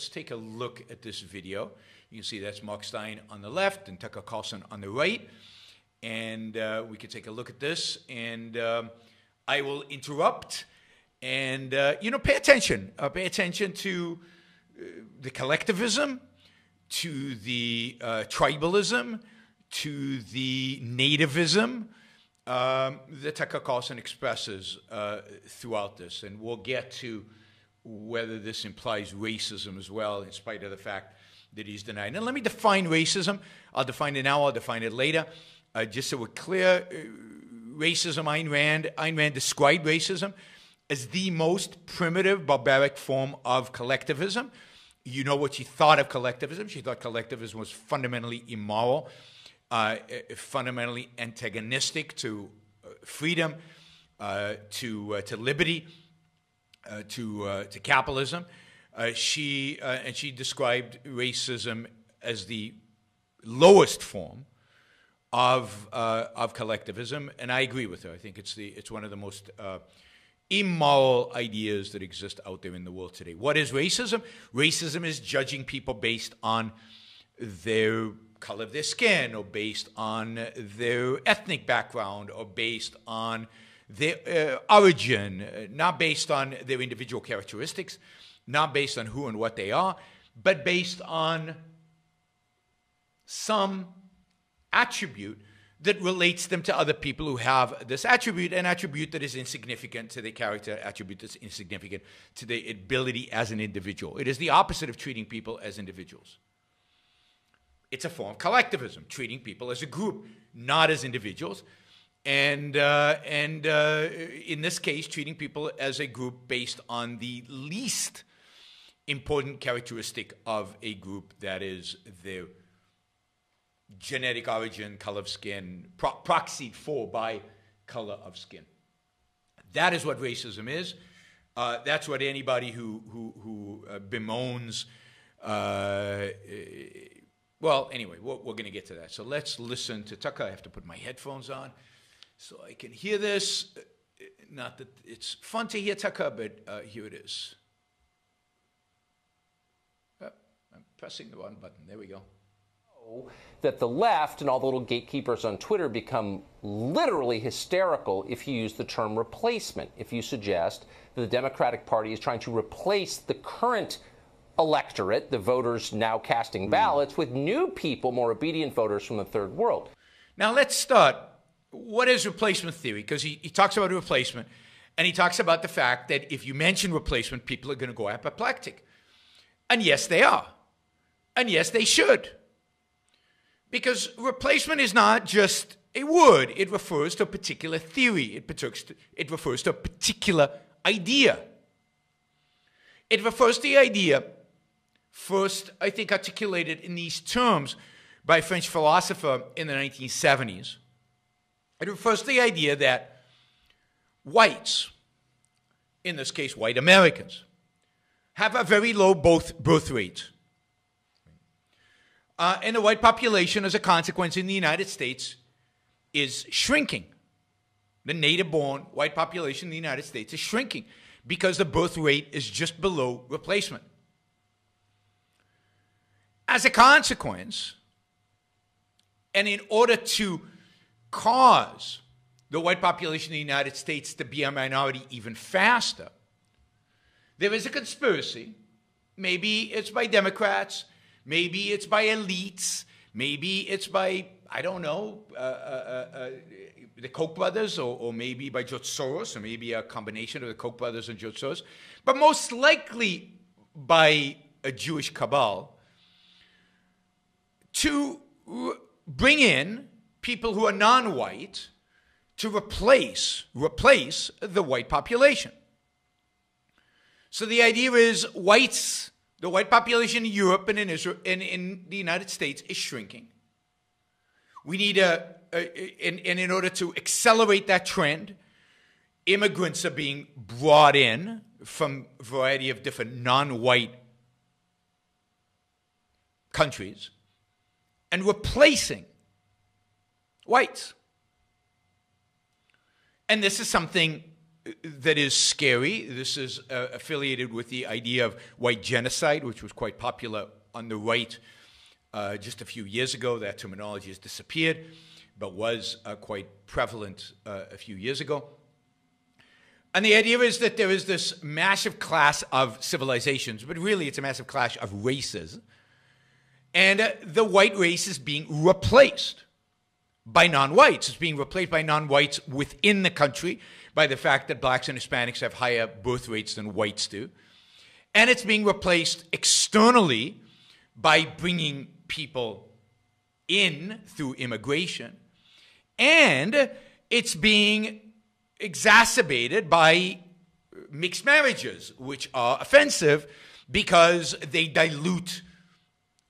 Let's take a look at this video. You can see that's Mark Stein on the left and Tucker Carlson on the right. And we can take a look at this. And I will interrupt. And, you know, pay attention. Pay attention to the collectivism, to the tribalism, to the nativism that Tucker Carlson expresses throughout this. And we'll get to whether this implies racism as well, in spite of the fact that he's denying. And let me define racism. I'll define it now. I'll define it later. Just so we're clear, racism, Ayn Rand described racism as the most primitive, barbaric form of collectivism. You know what she thought of collectivism. She thought collectivism was fundamentally immoral, fundamentally antagonistic to freedom, to liberty, to capitalism. She described racism as the lowest form of collectivism, and I agree with her. I think it's one of the most immoral ideas that exist out there in the world today. What is racism? Racism is judging people based on their color of their skin, or based on their ethnic background, or based on their origin, not based on their individual characteristics, not based on who and what they are, but based on some attribute that relates them to other people who have this attribute, an attribute that is insignificant to their character, attribute that's insignificant to their ability as an individual. It is the opposite of treating people as individuals. It's a form of collectivism, treating people as a group, not as individuals. And in this case, treating people as a group based on the least important characteristic of a group, that is their genetic origin, color of skin, proxied for by color of skin. That is what racism is. That's what anybody who bemoans, well, anyway, we're going to get to that. So let's listen to Tucker. I have to put my headphones on so I can hear this. Not that it's fun to hear Tucker, but here it is. Oh, I'm pressing the wrong button. There we go. That the left and all the little gatekeepers on Twitter become literally hysterical if you use the term replacement, if you suggest that the Democratic Party is trying to replace the current electorate, the voters now casting ballots, with new people, more obedient voters from the third world. Now let's start. What is replacement theory? Because he talks about replacement, and he talks about the fact that if you mention replacement, people are going to go apoplectic. And yes, they are. And yes, they should. Because replacement is not just a word. It refers to a particular theory. It refers to a particular idea. It refers to the idea, first, I think, articulated in these terms by a French philosopher in the 1970s. It refers to the idea that whites, in this case white Americans, have a very low birth rate. And the white population, as a consequence, in the United States is shrinking. The native-born white population in the United States is shrinking because the birth rate is just below replacement. As a consequence, and in order to cause the white population in the United States to be a minority even faster, there is a conspiracy. Maybe it's by Democrats. Maybe it's by elites. Maybe it's by, I don't know, the Koch brothers, or maybe by George Soros, or maybe a combination of the Koch brothers and George Soros, but most likely by a Jewish cabal, to bring in people who are non-white to replace the white population. So the idea is whites... The white population in Europe and in Israel and in the United States is shrinking. We need in order to accelerate that trend, immigrants are being brought in from a variety of different non-white countries and replacing whites. And this is something that is scary. This is affiliated with the idea of white genocide, which was quite popular on the right just a few years ago. That terminology has disappeared, but was quite prevalent a few years ago. And the idea is that there is this massive clash of civilizations, but really it's a massive clash of races. And the white race is being replaced by non-whites. It's being replaced by non-whites within the country by the fact that blacks and Hispanics have higher birth rates than whites do. And it's being replaced externally by bringing people in through immigration. And it's being exacerbated by mixed marriages, which are offensive because they dilute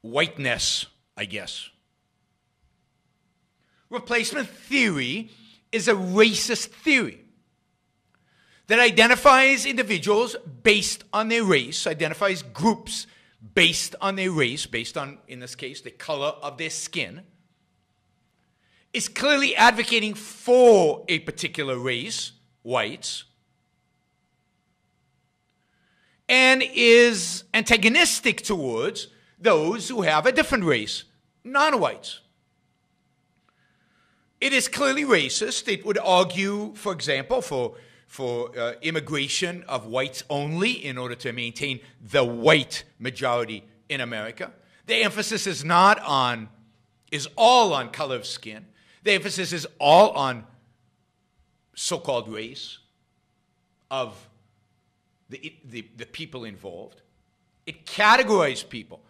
whiteness, I guess. Replacement theory is a racist theory that identifies individuals based on their race, identifies groups based on their race, based on, in this case, the color of their skin, is clearly advocating for a particular race, whites, and is antagonistic towards those who have a different race, non-whites. It is clearly racist. It would argue, for example, for immigration of whites only in order to maintain the white majority in America. The emphasis is not on, is all on color of skin. The emphasis is all on so-called race of the people involved. It categorizes people,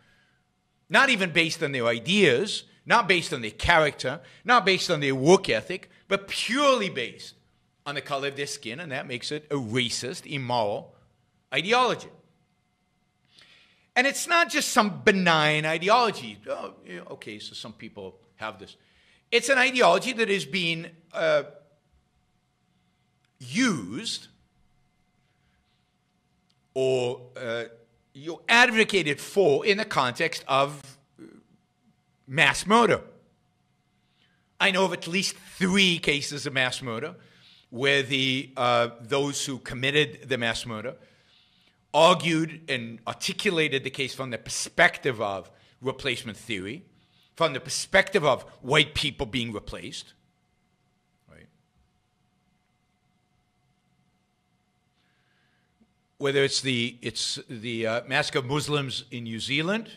not even based on their ideas, not based on their character, not based on their work ethic, but purely based on the color of their skin, and that makes it a racist, immoral ideology. And it's not just some benign ideology. Oh, okay, so some people have this. It's an ideology that is being used or you advocated for in the context of mass murder. I know of at least 3 cases of mass murder where the, those who committed the mass murder argued and articulated the case from the perspective of replacement theory, from the perspective of white people being replaced. Right? Whether it's the massacre of Muslims in New Zealand,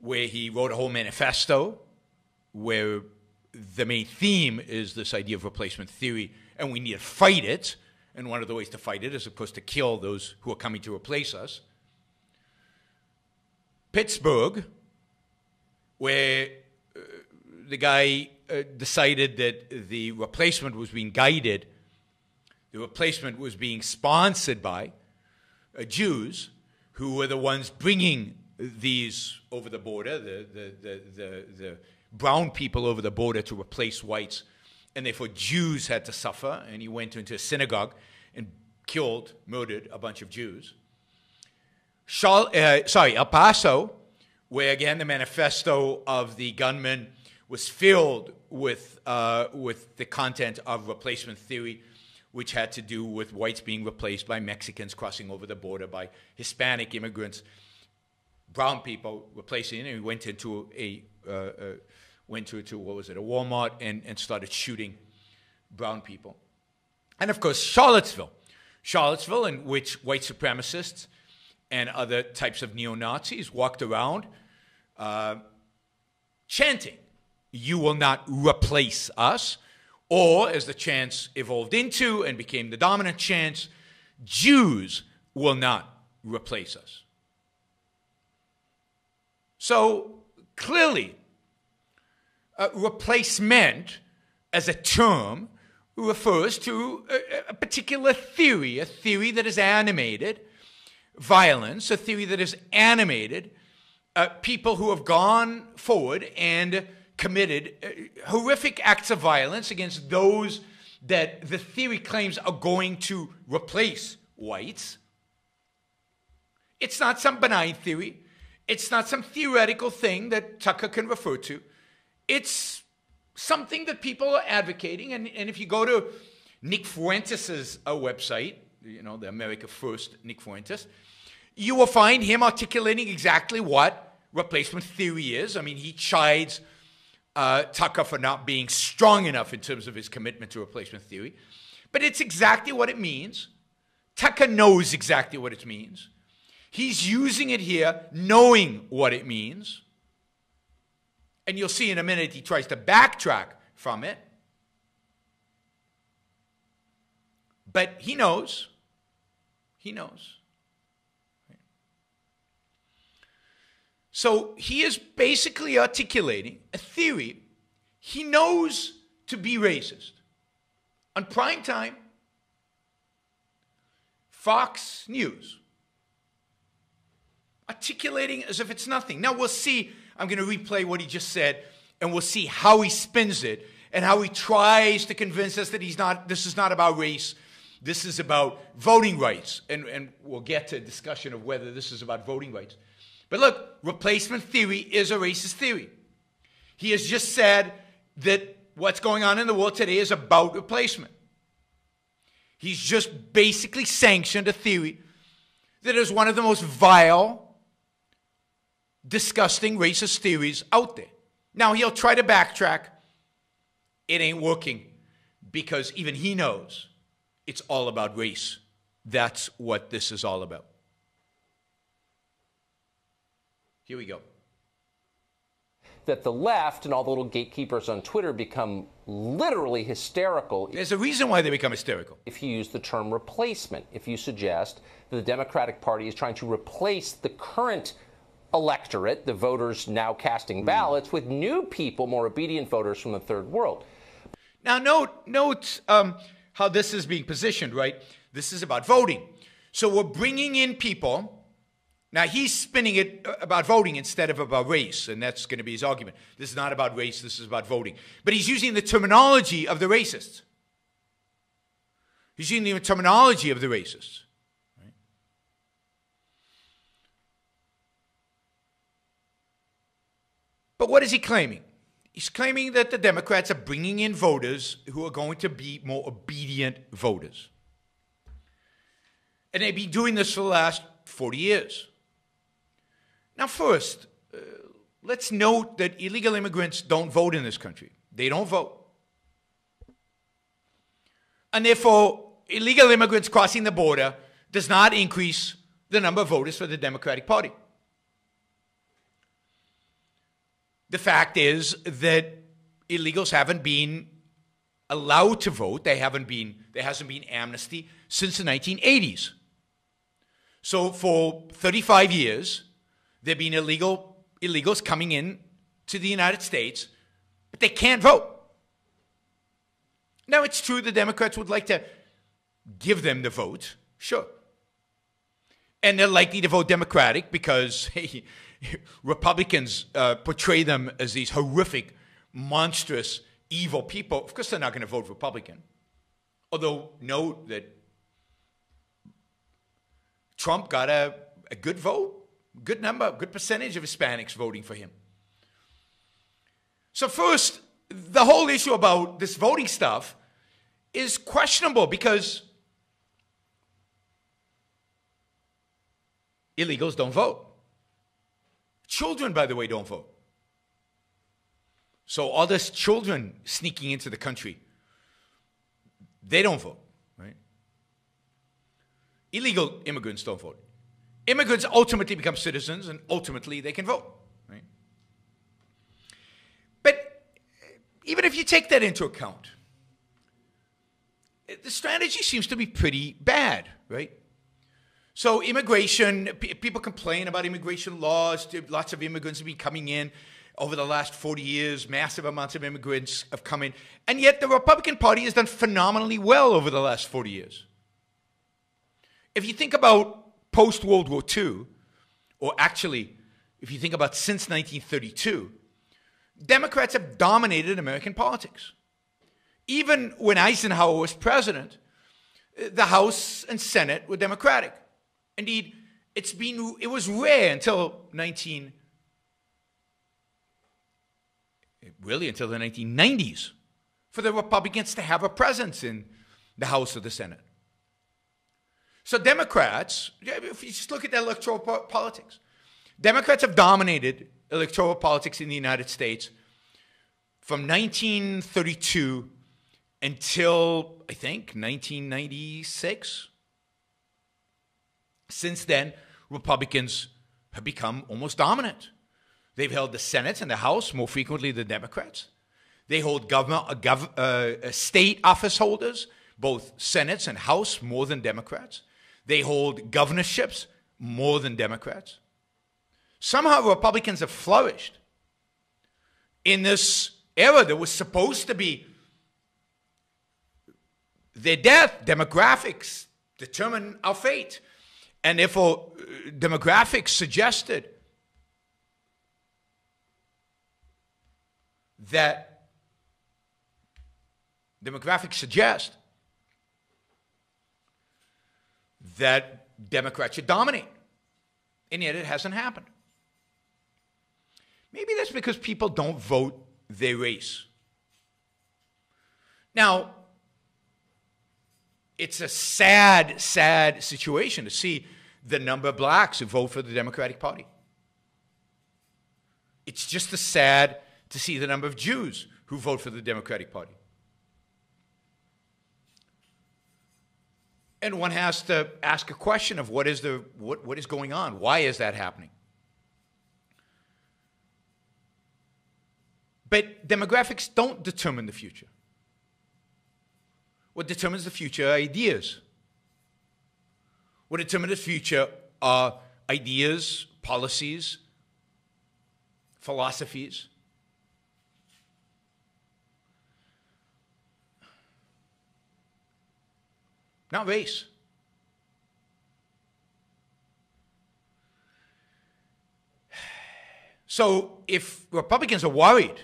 where he wrote a whole manifesto, where the main theme is this idea of replacement theory, and we need to fight it. And one of the ways to fight it is, of course, to kill those who are coming to replace us. Pittsburgh, where the guy decided that the replacement was being guided, the replacement was being sponsored by Jews who were the ones bringing these over the border, the brown people over the border to replace whites, and therefore Jews had to suffer, and he went into a synagogue and killed, murdered a bunch of Jews. El Paso, where again the manifesto of the gunman was filled with the content of replacement theory, which had to do with whites being replaced by Mexicans crossing over the border, by Hispanic immigrants, brown people replacing it, and he went into a Walmart and started shooting brown people. And of course, Charlottesville, in which white supremacists and other types of neo-Nazis walked around chanting, "You will not replace us," or as the chants evolved into and became the dominant chants, "Jews will not replace us." So clearly, replacement as a term refers to a particular theory, a theory that is animated violence, a theory that is animated people who have gone forward and committed horrific acts of violence against those that the theory claims are going to replace whites. It's not some benign theory. It's not some theoretical thing that Tucker can refer to. It's something that people are advocating. And if you go to Nick Fuentes' website, you know, the America First Nick Fuentes, you will find him articulating exactly what replacement theory is. I mean, he chides Tucker for not being strong enough in terms of his commitment to replacement theory. But it's exactly what it means. Tucker knows exactly what it means. He's using it here, knowing what it means. And you'll see in a minute he tries to backtrack from it. But he knows. He knows. So he is basically articulating a theory he knows to be racist. On prime time, Fox News, articulating as if it's nothing. Now we'll see, I'm going to replay what he just said, and we'll see how he spins it and how he tries to convince us that he's not, this is not about race. This is about voting rights, and we'll get to a discussion of whether this is about voting rights. But look, replacement theory is a racist theory. He has just said that what's going on in the world today is about replacement. He's just basically sanctioned a theory that is one of the most vile, disgusting racist theories out there. Now, he'll try to backtrack. It ain't working because even he knows it's all about race. That's what this is all about. Here we go. That the left and all the little gatekeepers on Twitter become literally hysterical. There's a reason why they become hysterical. If you use the term replacement, if you suggest that the Democratic Party is trying to replace the current electorate, the voters now casting ballots, with new people, more obedient voters from the third world. Now, note how this is being positioned, right? This is about voting. So we're bringing in people. Now, he's spinning it about voting instead of about race, and that's going to be his argument. This is not about race. This is about voting. But he's using the terminology of the racists. He's using the terminology of the racists. Right? But what is he claiming? He's claiming that the Democrats are bringing in voters who are going to be more obedient voters. And they've been doing this for the last 40 years. Now, first, let's note that illegal immigrants don't vote in this country. They don't vote. And therefore, illegal immigrants crossing the border does not increase the number of voters for the Democratic Party. The fact is that illegals haven't been allowed to vote. There hasn't been amnesty since the 1980s. So for 35 years, there have been illegals coming in to the United States, but they can't vote. Now, it's true the Democrats would like to give them the vote, sure. And they're likely to vote Democratic because hey, Republicans portray them as these horrific, monstrous, evil people. Of course, they're not going to vote Republican. Although, note that Trump got a good vote. Good number, good percentage of Hispanics voting for him. So first, the whole issue about this voting stuff is questionable because illegals don't vote. Children, by the way, don't vote. So all these children sneaking into the country, they don't vote, right? Illegal immigrants don't vote. Immigrants ultimately become citizens, and ultimately they can vote. Right? But even if you take that into account, the strategy seems to be pretty bad, right? So immigration, people complain about immigration laws. Lots of immigrants have been coming in over the last 40 years. Massive amounts of immigrants have come in. And yet the Republican Party has done phenomenally well over the last 40 years. If you think about post-World War II, or actually, if you think about since 1932, Democrats have dominated American politics. Even when Eisenhower was president, the House and Senate were Democratic. Indeed, it was rare until the 1990s, for the Republicans to have a presence in the House or the Senate. So Democrats, if you just look at the electoral politics, Democrats have dominated electoral politics in the United States from 1932 until, I think, 1996. Since then, Republicans have become almost dominant. They've held the Senate and the House, more frequently the Democrats. They hold state office holders, both Senates and House, more than Democrats. They hold governorships more than Democrats. Somehow Republicans have flourished in this era that was supposed to be their death. Demographics determine our fate. And therefore, demographics suggested that Democrats should dominate. And yet it hasn't happened. Maybe that's because people don't vote their race. Now, it's a sad, sad situation to see the number of blacks who vote for the Democratic Party. It's just as sad to see the number of Jews who vote for the Democratic Party. And one has to ask a question of what is going on? Why is that happening? But demographics don't determine the future. What determines the future are ideas. What determines the future are ideas, policies, philosophies. Not race. So if Republicans are worried,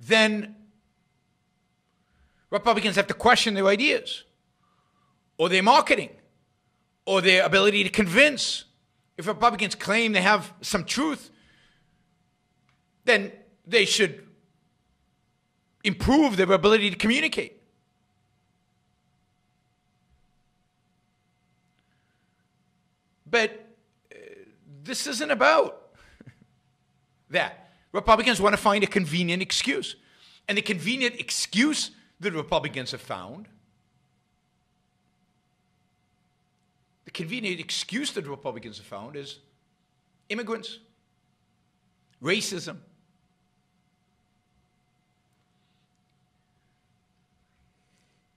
then Republicans have to question their ideas or their marketing or their ability to convince. If Republicans claim they have some truth, then they should improve their ability to communicate. But this isn't about that. Republicans want to find a convenient excuse. And the convenient excuse that Republicans have found, is immigrants, racism.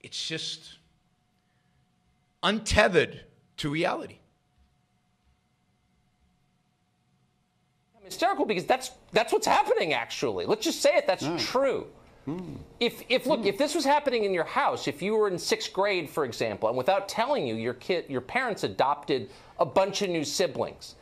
It's just untethered to reality. Hysterical, because that's what's happening, actually. Let's just say it. That's true. If this was happening in your house, if you were in 6th grade, for example, and without telling you, your parents adopted a bunch of new siblings.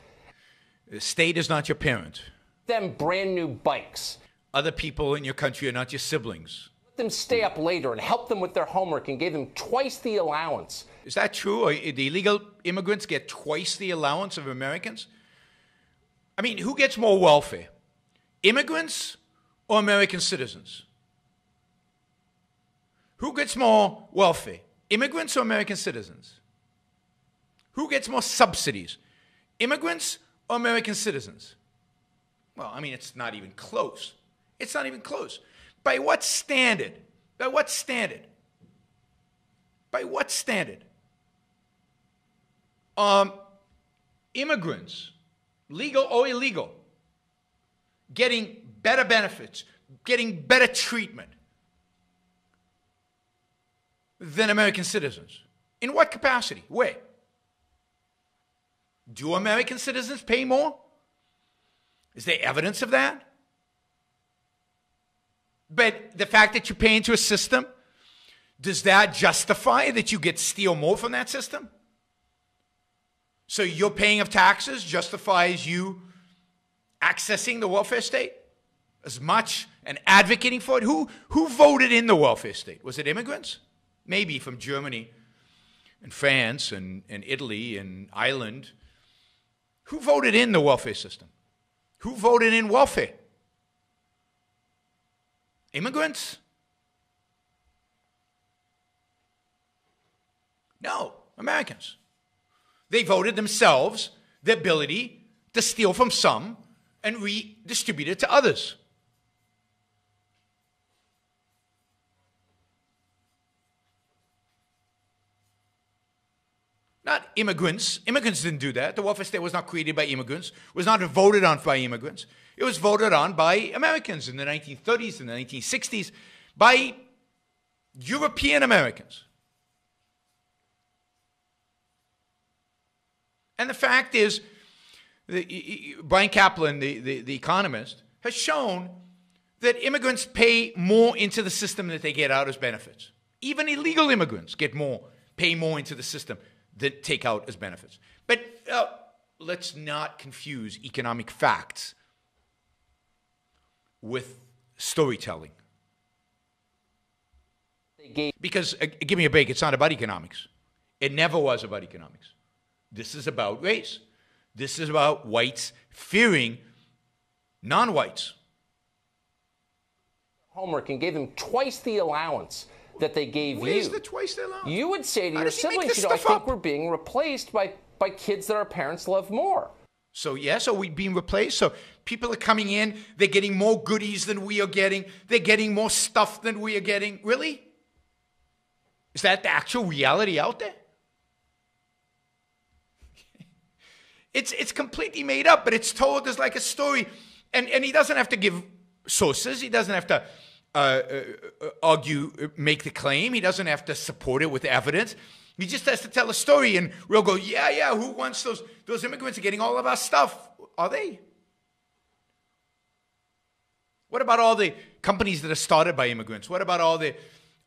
The state is not your parent. Them brand new bikes. Other people in your country are not your siblings. Let them stay up later and help them with their homework and gave them twice the allowance. Is that true? Or the illegal immigrants get twice the allowance of Americans? I mean, who gets more welfare, immigrants or American citizens? Who gets more welfare, immigrants or American citizens? Who gets more subsidies, immigrants or American citizens? Well, I mean, it's not even close. It's not even close. By what standard? By what standard? By what standard? Immigrants, legal or illegal, getting better benefits, getting better treatment than American citizens. In what capacity? Where? Do American citizens pay more? Is there evidence of that? But the fact that you pay into a system, does that justify that you get steal more from that system? So your paying of taxes justifies you accessing the welfare state as much and advocating for it? Who voted in the welfare state? Was it immigrants? Maybe from Germany and France and Italy and Ireland. Who voted in the welfare system? Who voted in welfare? immigrants? No, Americans. They voted themselves the ability to steal from some and redistribute it to others. Not immigrants. Immigrants didn't do that. The welfare state was not created by immigrants, was not voted on by immigrants. It was voted on by Americans in the 1930s, in the 1960s, by European Americans. And the fact is, Brian Kaplan, the economist, has shown that immigrants pay more into the system than they get out as benefits. Even illegal immigrants get more, pay more into the system than take out as benefits. But let's not confuse economic facts with storytelling. Because, give me a break, it's not about economics. It never was about economics. This is about race. This is about whites fearing non-whites. Homework and gave them twice the allowance that they gave you. Where's the twice the allowance? You would say to your siblings, you know, I think we're being replaced by kids that our parents love more. So yes, are we being replaced? So people are coming in, they're getting more goodies than we are getting, they're getting more stuff than we are getting. Really? Is that the actual reality out there? It's completely made up, but it's told as like a story. And he doesn't have to give sources. He doesn't have to argue, make the claim. He doesn't have to support it with evidence. He just has to tell a story, and we'll go, yeah, yeah, who wants those immigrants are getting all of our stuff? Are they? What about all the companies that are started by immigrants? What about all the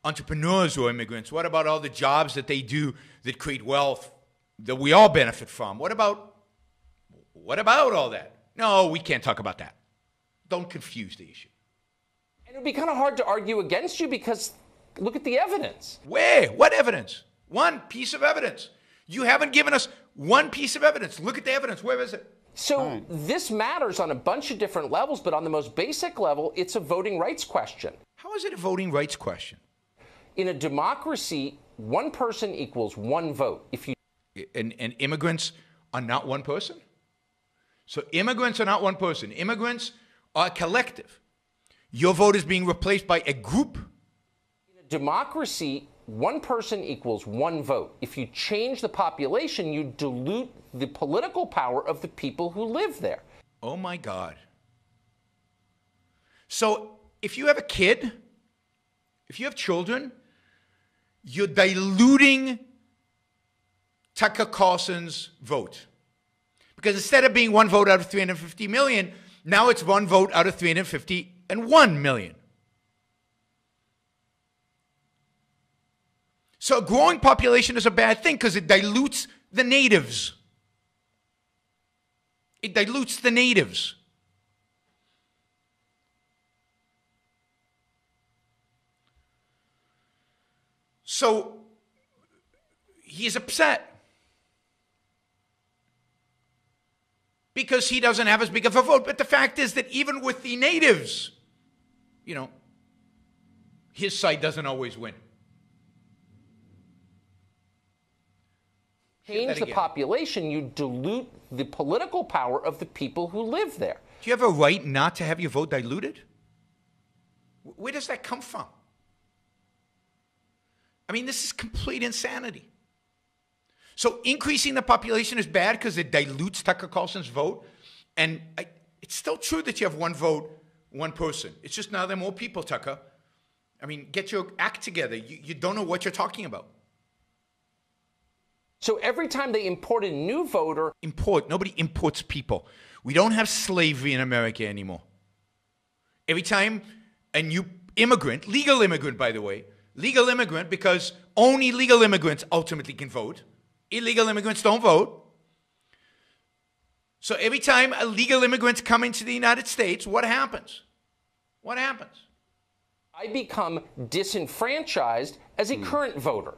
entrepreneurs who are immigrants? What about all the jobs that they do that create wealth that we all benefit from? What about all that? No, we can't talk about that. Don't confuse the issue. And it would be kind of hard to argue against you because look at the evidence. Where? What evidence? One piece of evidence. You haven't given us one piece of evidence. Look at the evidence. Where is it? So this matters on a bunch of different levels, but on the most basic level, it's a voting rights question. How is it a voting rights question? In a democracy, one person equals one vote. If you and immigrants are not one person? So immigrants are not one person. Immigrants are collective. Your vote is being replaced by a group. In a democracy, one person equals one vote. If you change the population, you dilute the political power of the people who live there. Oh, my God. So if you have a kid, if you have children, you're diluting Tucker Carlson's vote. Because instead of being one vote out of 350 million, now it's one vote out of 351 million. So a growing population is a bad thing because it dilutes the natives. It dilutes the natives. So he's upset. Because he doesn't have as big of a vote. But the fact is that even with the natives, you know, his side doesn't always win. Change the population, you dilute the political power of the people who live there. Do you have a right not to have your vote diluted? Where does that come from? I mean, this is complete insanity. So increasing the population is bad because it dilutes Tucker Carlson's vote. And it's still true that you have one vote, one person. It's just now there are more people, Tucker. I mean, get your act together. You don't know what you're talking about. So every time they import a new voter... Import. Nobody imports people. We don't have slavery in America anymore. Every time a new immigrant, legal immigrant, by the way, legal immigrant because only legal immigrants ultimately can vote. Illegal immigrants don't vote. So every time illegal immigrants come into the United States, what happens? What happens? I become disenfranchised as a current voter.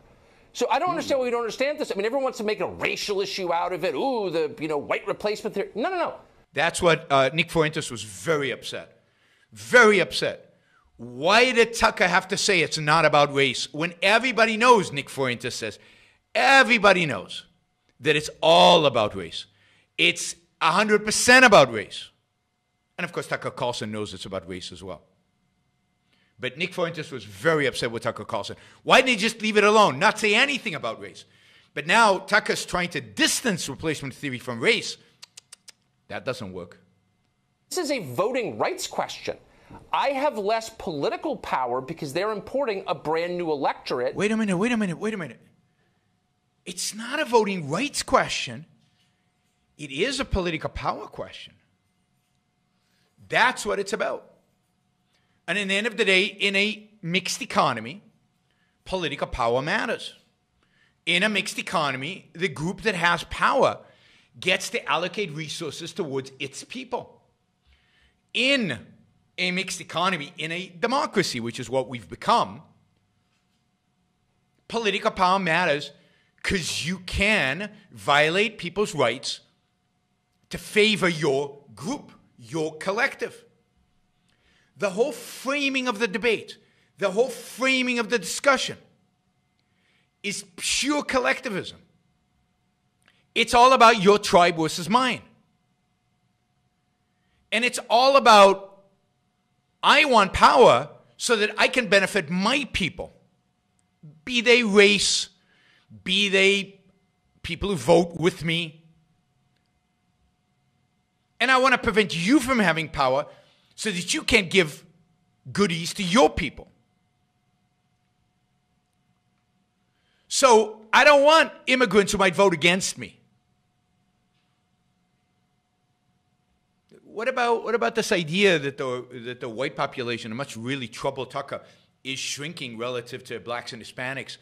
So I don't understand why we don't understand this. I mean, everyone wants to make a racial issue out of it. Ooh, the, you know, white replacement theory. No, no, no. That's what Nick Fuentes was very upset. Very upset Why did Tucker have to say it's not about race when everybody knows, Nick Fuentes says, everybody knows that it's all about race. It's 100% about race. And of course, Tucker Carlson knows it's about race as well. But Nick Fuentes was very upset with Tucker Carlson. Why didn't he just leave it alone, not say anything about race? But now Tucker's trying to distance replacement theory from race. That doesn't work. This is a voting rights question. I have less political power because they're importing a brand new electorate. Wait a minute, wait a minute, wait a minute. It's not a voting rights question. It is a political power question. That's what it's about. And in the end of the day, in a mixed economy, political power matters. In a mixed economy, the group that has power gets to allocate resources towards its people. In a mixed economy, in a democracy, which is what we've become, political power matters because you can violate people's rights to favor your group, your collective. The whole framing of the debate, the whole framing of the discussion is pure collectivism. It's all about your tribe versus mine. And it's all about, I want power so that I can benefit my people, be they race, be they people who vote with me. And I want to prevent you from having power so that you can't give goodies to your people. So I don't want immigrants who might vote against me. What about this idea that the white population, and much really troubled Tucker, is shrinking relative to blacks and Hispanics?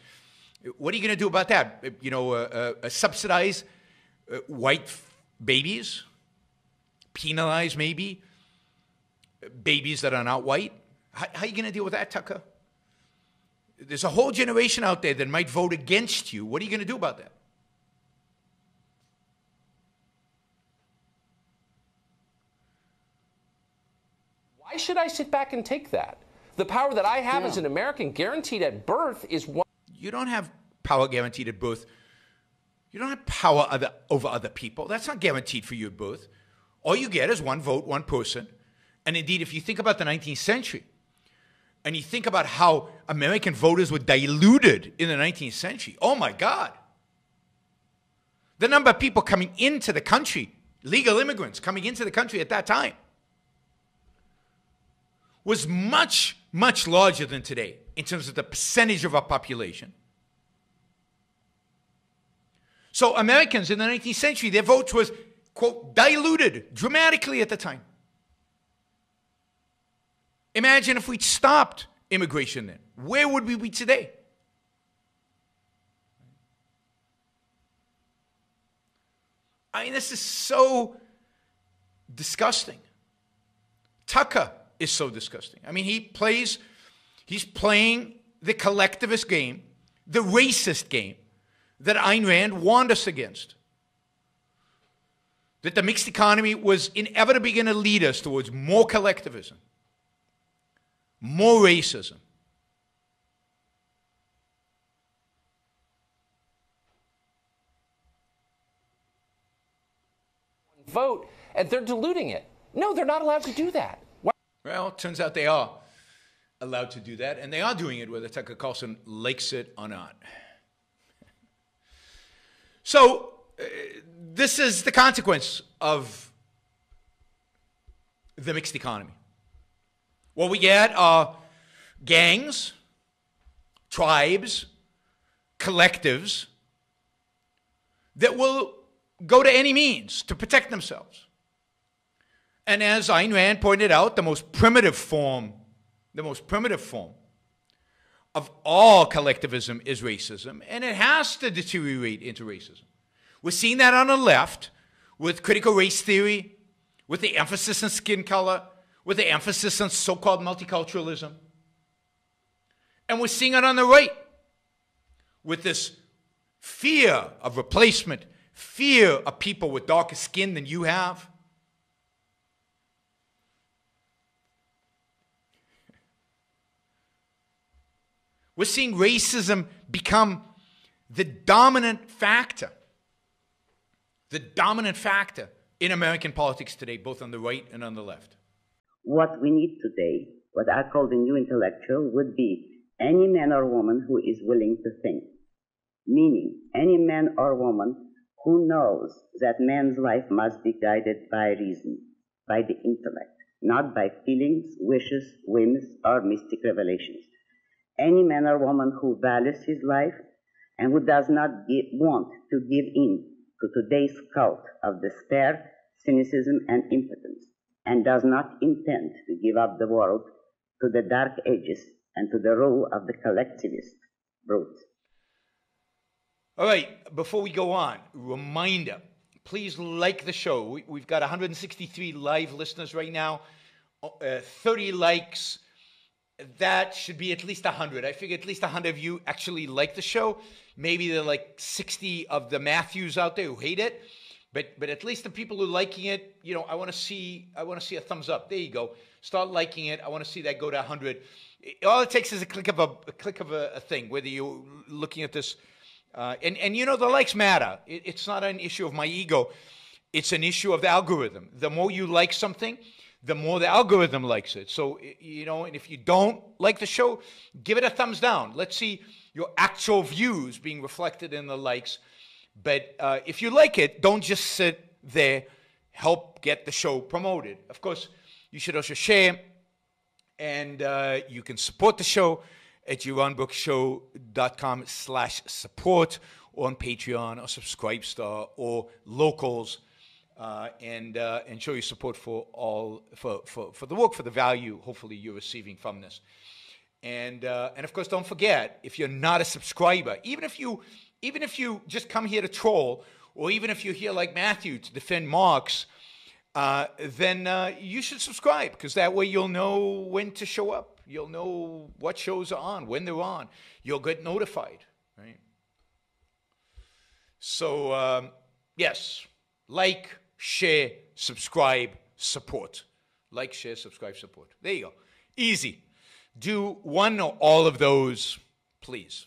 What are you going to do about that? You know, subsidize white babies? Penalize maybe babies that are not white? How are you going to deal with that, Tucker? There's a whole generation out there that might vote against you. What are you going to do about that? Why should I sit back and take that? The power that I have as an American guaranteed at birth is one. You don't have power guaranteed at birth. You don't have power over other people. That's not guaranteed for you at birth. All you get is one vote, one person. And indeed, if you think about the 19th century, and you think about how American voters were diluted in the 19th century. Oh, my God. The number of people coming into the country, legal immigrants coming into the country at that time, was much, much larger than today in terms of the percentage of our population. So Americans in the 19th century, their votes was, quote, diluted dramatically at the time. Imagine if we'd stopped immigration then. Where would we be today? I mean, this is so disgusting. Tucker is so disgusting. I mean, he's playing the collectivist game, the racist game that Ayn Rand warned us against. That the mixed economy was inevitably going to lead us towards more collectivism. More racism. Vote, and they're diluting it. No, they're not allowed to do that. Why? Well, it turns out they are allowed to do that, and they are doing it whether Tucker Carlson likes it or not. So this is the consequence of the mixed economy. What we get are gangs, tribes, collectives that will go to any means to protect themselves. And as Ayn Rand pointed out, the most primitive form of all collectivism is racism, and it has to deteriorate into racism. We're seeing that on the left with critical race theory, with the emphasis on skin color, with the emphasis on so-called multiculturalism. And we're seeing it on the right with this fear of replacement, fear of people with darker skin than you have. We're seeing racism become the dominant factor. The dominant factor in American politics today, both on the right and on the left. What we need today, what I call the new intellectual, would be any man or woman who is willing to think. Meaning, any man or woman who knows that man's life must be guided by reason, by the intellect, not by feelings, wishes, whims, or mystic revelations. Any man or woman who values his life and who does not want to give in to today's cult of despair, cynicism, and impotence, and does not intend to give up the world to the dark ages and to the rule of the collectivist brute. All right, before we go on, reminder, please like the show. We've got 163 live listeners right now, 30 likes. That should be at least 100. I figure at least 100 of you actually like the show. Maybe there are like 60 of the Matthews out there who hate it. But at least the people who are liking it, you know, I want to see a thumbs up. There you go. Start liking it. I want to see that go to 100. All it takes is a click of a thing. Whether you're looking at this, and you know the likes matter. It's not an issue of my ego. It's an issue of the algorithm. The more you like something, the more the algorithm likes it. So, you know, and if you don't like the show, give it a thumbs down. Let's see your actual views being reflected in the likes. But if you like it, don't just sit there. Help get the show promoted. Of course, you should also share. And you can support the show at JeronBrooksShow.com/support or on Patreon or Subscribestar or Locals and show your support for all for the work, for the value, hopefully, you're receiving from this. And of course, don't forget, if you're not a subscriber, even if you just come here to troll, or even if you're here like Matthew to defend Marx, then you should subscribe, because that way you'll know when to show up. You'll know what shows are on, when they're on. You'll get notified, right? So, yes, like, share, subscribe, support. Like, share, subscribe, support. There you go. Easy. Do one or all of those, please.